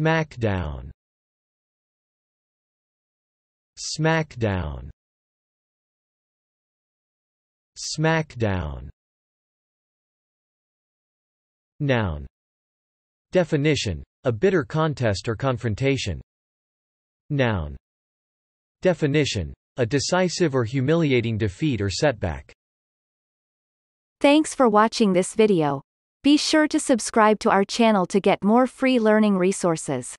SmackDown. SmackDown. SmackDown. Noun. Definition: a bitter contest or confrontation. Noun. Definition: a decisive or humiliating defeat or setback. Thanks for watching this video. Be sure to subscribe to our channel to get more free learning resources.